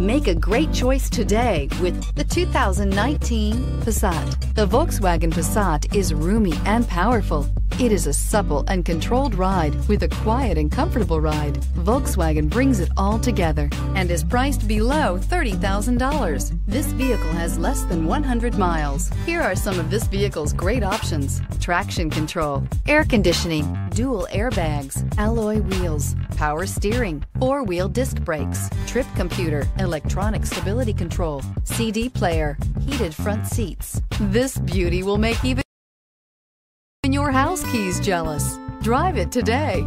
Make a great choice today with the 2019 Passat. The Volkswagen Passat is roomy and powerful. It is a supple and controlled ride with a quiet and comfortable ride. Volkswagen brings it all together and is priced below $30,000. This vehicle has less than 100 miles. Here are some of this vehicle's great options: traction control, air conditioning, dual airbags, alloy wheels, power steering, four-wheel disc brakes, trip computer, electronic stability control, CD player, heated front seats. This beauty will make even your house keys jealous. Drive it today.